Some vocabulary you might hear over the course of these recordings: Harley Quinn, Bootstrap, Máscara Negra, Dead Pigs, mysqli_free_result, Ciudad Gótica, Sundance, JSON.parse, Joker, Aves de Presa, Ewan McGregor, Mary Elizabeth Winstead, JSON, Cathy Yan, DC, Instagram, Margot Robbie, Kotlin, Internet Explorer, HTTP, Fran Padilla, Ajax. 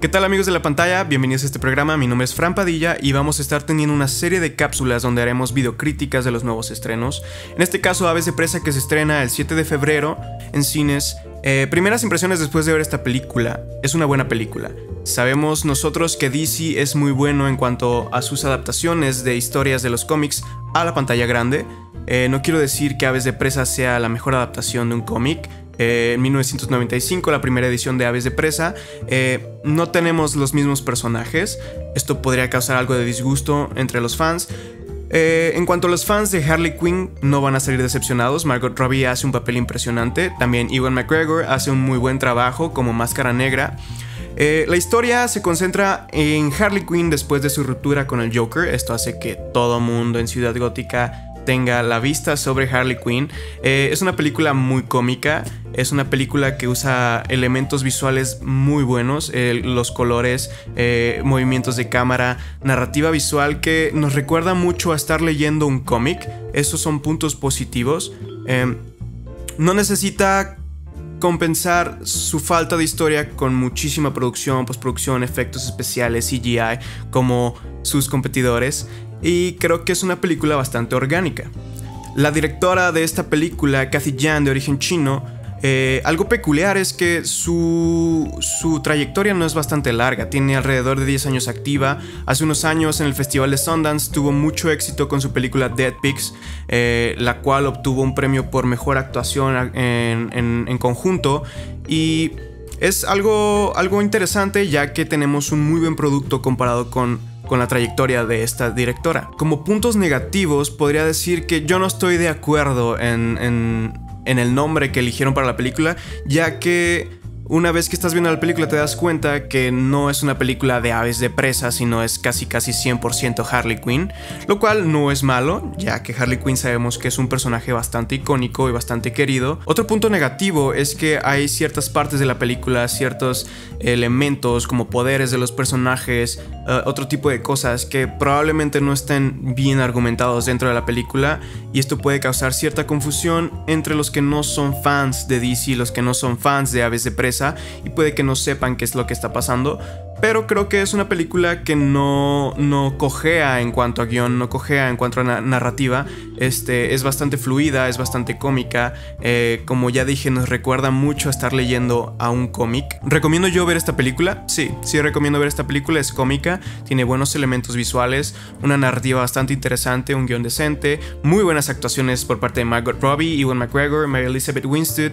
¿Qué tal amigos de la pantalla? Bienvenidos a este programa, mi nombre es Fran Padilla y vamos a estar teniendo una serie de cápsulas donde haremos videocríticas de los nuevos estrenos. En este caso, Aves de Presa, que se estrena el 7 de febrero en cines. Primeras impresiones después de ver esta película. Es una buena película. Sabemos nosotros que DC es muy bueno en cuanto a sus adaptaciones de historias de los cómics a la pantalla grande. No quiero decir que Aves de Presa sea la mejor adaptación de un cómic. En 1995, la primera edición de Aves de Presa, no tenemos los mismos personajes. Esto podría causar algo de disgusto entre los fans. En cuanto a los fans de Harley Quinn, no van a salir decepcionados. Margot Robbie hace un papel impresionante. También Ewan McGregor hace un muy buen trabajo como Máscara Negra. La historia se concentra en Harley Quinn después de su ruptura con el Joker. Esto hace que todo mundo en Ciudad Gótica tenga la vista sobre Harley Quinn. Es una película muy cómica. Es una película que usa elementos visuales muy buenos, los colores, movimientos de cámara, narrativa visual que nos recuerda mucho a estar leyendo un cómic. Esos son puntos positivos. No necesita compensar su falta de historia con muchísima producción, postproducción, efectos especiales, CGI, como sus competidores. Y creo que es una película bastante orgánica. La directora de esta película, Cathy Yan, de origen chino, algo peculiar es que su trayectoria no es bastante larga. Tiene alrededor de 10 años activa. Hace unos años en el festival de Sundance tuvo mucho éxito con su película Dead Pigs, la cual obtuvo un premio por mejor actuación en conjunto. Y es algo interesante, ya que tenemos un muy buen producto comparado con la trayectoria de esta directora. Como puntos negativos, podría decir que yo no estoy de acuerdo en el nombre que eligieron para la película, ya que una vez que estás viendo la película te das cuenta que no es una película de Aves de Presa, sino es casi 100% Harley Quinn, lo cual no es malo, ya que Harley Quinn sabemos que es un personaje bastante icónico y bastante querido. Otro punto negativo es que hay ciertas partes de la película, ciertos elementos como poderes de los personajes, otro tipo de cosas que probablemente no estén bien argumentados dentro de la película, y esto puede causar cierta confusión entre los que no son fans de DC, los que no son fans de Aves de Presa, y puede que no sepan qué es lo que está pasando. Pero creo que es una película que no cojea en cuanto a guión, no cojea en cuanto a narrativa. Es bastante fluida, es bastante cómica. Como ya dije, nos recuerda mucho a estar leyendo a un cómic. ¿Recomiendo yo ver esta película? Sí, recomiendo ver esta película. Es cómica, tiene buenos elementos visuales, una narrativa bastante interesante, un guión decente, muy buenas actuaciones por parte de Margot Robbie, Ewan McGregor, Mary Elizabeth Winstead.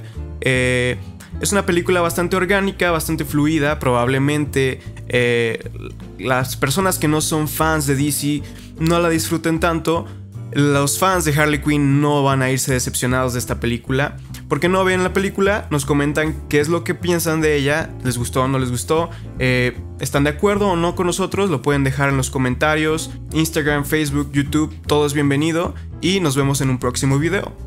Es una película bastante orgánica, bastante fluida. Probablemente las personas que no son fans de DC no la disfruten tanto. Los fans de Harley Quinn no van a irse decepcionados de esta película. Porque no ven la película, nos comentan qué es lo que piensan de ella, les gustó o no les gustó, están de acuerdo o no con nosotros, lo pueden dejar en los comentarios. Instagram, Facebook, YouTube, todo es bienvenido y nos vemos en un próximo video.